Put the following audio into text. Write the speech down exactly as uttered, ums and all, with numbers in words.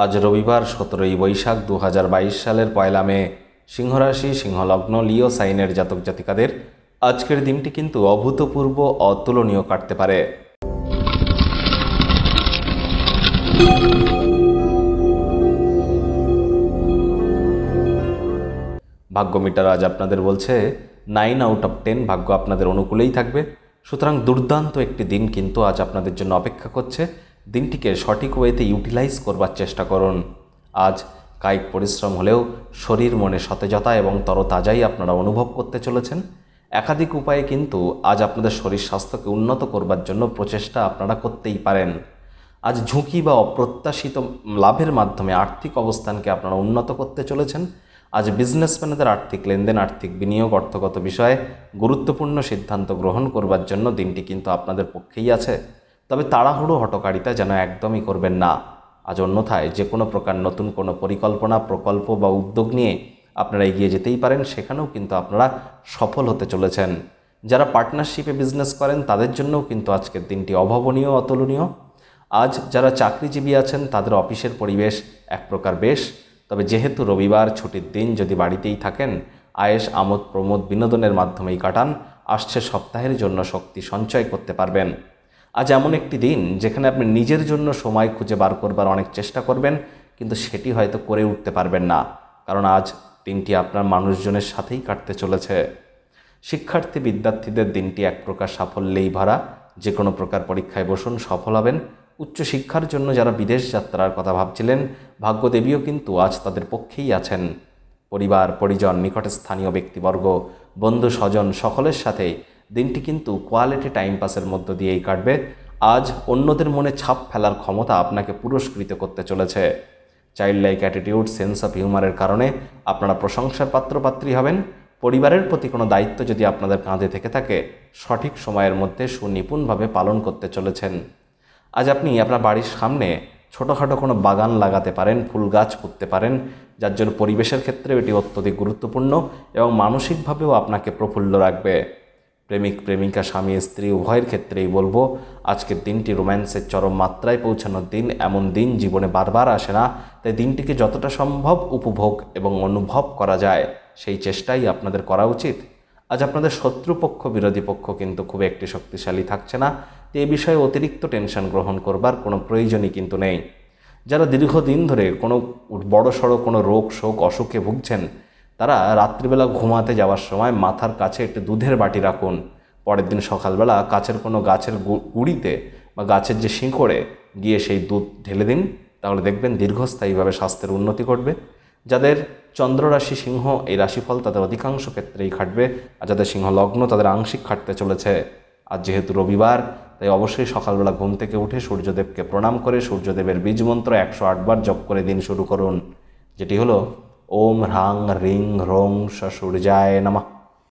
आज रविवार सतरोई बैशाख दो हज़ार बाईश सालेर पयला मे सिंह राशि सिंह लग्न लिओ साइनेर जातक जातिकादेर आजकेर दिनटी किन्तु अभूतपूर्व अतुलनीय काटते पारे। भाग्यमिटार आज आपनादेर बोलछे नाइन आउट अफ टेन भाग्य आपनादेर अनुकूलेई थाकबे। सुतरां दुर्दान्त एकटी दिन किन्तु आज आपनादेर जन्य अपेक्षा करछे। दिनटिके सठिक ओयेते इउटिलाइज करबार चेष्टा करुन। आज कायिक परिश्रम हलेও शरीर मने सतेजता एवं तरताजाई आपनारा अनुभव करते चलेछेन। एकाधिक उपाये किन्तु आज आपनादेर शरीर स्वास्थ्यके उन्नत करबार जन्य प्रचेष्टा आपनारा करतेई पारेन। आज झुंकी बा अप्रत्याशित लाभेर माध्यमे आर्थिक अवस्थानके आपनारा उन्नत करते चलेछेन। आज बिजनेसम्यानदेर आर्थिक लेनदेन आर्थिक बिनियोग अर्थगत विषये गुरुत्वपूर्ण सिद्धान्त ग्रहण करबार जन्य दिनटी किन्तु आपनादेर पक्षेई आछे। तबे ताड़ाहुड़ो हटकारिता जेन एकदम ही करबेन ना। आज अन्यथाय जे कोनो प्रकार नतून कोनो परिकल्पना प्रकल्प बा उद्योग निये आपनारा एगिये जेतेई पारेन, सेखानेओ किन्तु आपनारा सफल होते चलेछेन। जारा पार्टनारशिपे बिजनेस करें तादेर जन्य किन्तु आजकेर दिनटी अभावनीय अतुलनीय। आज जारा चाकरिजीवी आछेन तादेर अफिसेर परिवेश एक प्रकार बेश। तबे जेहेतु रविवार छुटिर दिन यदि बाड़ीतेई थाकेन आयेश आमोद प्रमोद बिनोदनेर माध्यमेई काटान। आसछे सप्ताहेर जन्य शक्ति सঞ্চয় करते पारबेन। आज एमन एकटी दिन जेखाने आपनि निजेर जोन्नो समय खुंजे बार करबार अनेक चेष्टा करबेन किन्तु सेटी होयतो करे उठते पारबेन ना, कारण आज दिनटी आपनार मानुषजनेर साथेई काटते चलेछे। शिक्षार्थी विद्यार्थीदेर दिनटी एक प्रकार साफल्येई भरा। जे कोनो प्रकार परीक्षाय बसुन सफल हबेन। उच्च शिक्षार जोन्नो जारा विदेश यात्रार कथा भाबछिलेन भाग्यदेवीओ किन्तु आज तादेर पक्षेई आछेन। परिवार परिजन निकटस्थानीय व्यक्तिबर्ग बন্ধু স্বজন সকলের সাথে दिनटी किन्तु क्वालिटी टाइम पासेर मध्य दिएई काटबे। आज अन्यदेर मने छाप फेलार क्षमता आपनाके पुरस्कृत करते चलेछे। Child like attitude sense of ह्यूमारेर कारणे आपनारा प्रशंसार पात्र पात्री हबेन। परिवारेर प्रति कोनो दायित्व यदि आपनादेर काँधे थेके थाके सठिक समयेर मध्ये सुनिपुणभावे पालन करते चलेछेन। आज आपनि आपनार बाड़िर सामने छोटोखाटो कोनो बागान लागाते पारेन, फुल गाछ पुतते पारेन, जार जोन्नो परिबेशेर क्षेत्रे एटी अत्यधिक गुरुत्वपूर्ण एबं मानसिकभावेओ आपनाके प्रफुल्ल राखबे। प्रेमिक प्रेमिका स्वामी स्त्री उभय क्षेत्र ही बोलबो आजकेर दिनटी रोमांसेर चरम मात्राय पौঁছানোর दिन। एमन दिन जीवने बार बार आसे ना, ताई दिनटिके जतटा सम्भव उपभोग एवं अनुभव करा जाय सेई चेष्टाई आपनादेर करा उचित। आज आपनादेर शत्रुपक्ष बिरोधी पक्ष किन्तु खूब एकटी शक्तिशाली थाकछे ना, ताई एई विषये अतिरिक्त टेनशन ग्रहण करबार कोनो प्रयोजनই किन्तु नेই। যারা দীর্ঘদিন ধরে কোনো বড়সড় কোনো রোগ শোক অসুখে ভুগছেন তারা রাত্রিবেলা ঘুমাতে যাওয়ার সময় মাথার কাছে একটি দুধের বাটি রাখুন। পরের দিন সকালবেলা কাছের কোনো গাছের গুড়িতে বা গাছের যে শিকড়ে গিয়ে সেই দুধ ঢেলে দিন, তাহলে দেখবেন দীর্ঘস্থায়ীভাবে স্বাস্থ্যের উন্নতি ঘটবে। যাদের চন্দ্র রাশি সিংহ এই রাশিফল তাদের অধিকাংশ ক্ষেত্রেই খাটবে। আর যাদের সিংহ লগ্ন তাদের আংশিক খাটতে চলেছে। আজ যেহেতু রবিবার তাই অবশ্যই সকালবেলা ঘুম থেকে উঠে সূর্যদেবকে প্রণাম করে সূর্যদেবের বীজ মন্ত্র একশো আট বার জপ করে দিন শুরু করুন, যেটি হলো ओम ह्रां ह्रीं ह्रों सूर्याय नमः।